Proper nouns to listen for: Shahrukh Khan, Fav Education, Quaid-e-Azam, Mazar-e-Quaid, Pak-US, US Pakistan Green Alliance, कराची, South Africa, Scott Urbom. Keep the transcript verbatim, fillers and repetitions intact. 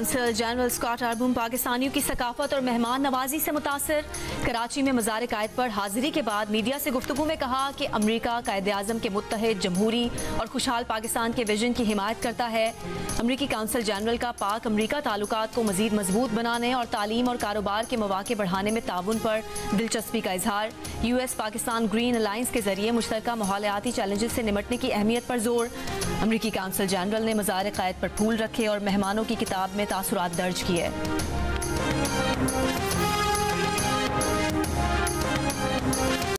Consul general Scott अर्बम पाकिस्तानियों की सकाफत और मेहमान नवाजी से मुतासर कराची में मज़ार-ए-क़ायद पर हाजिरी के बाद मीडिया से गुफ्तगू में कहा कि अमरीका कायद-ए-आज़म के मुत्तहिद जमहूरी और खुशहाल पाकिस्तान के विजन की हिमायत करता है। अमरीकी कौंसल जनरल का पाक अमरीका ताल्लुकात को मज़ीद मजबूत बनाने और तालीम और कारोबार के मौाक़े बढ़ाने में ताउन पर दिलचस्पी का इजहार। U S Pakistan green alliance के जरिए मुश्तरका माहौलियाती चैलेंजेस से निमटने की अहमियत पर जोर। अमरीकी कौंसल जनरल ने मज़ार-ए-क़ायद पर फूल रखे और मेहमानों की किताब में तासुरात दर्ज किए।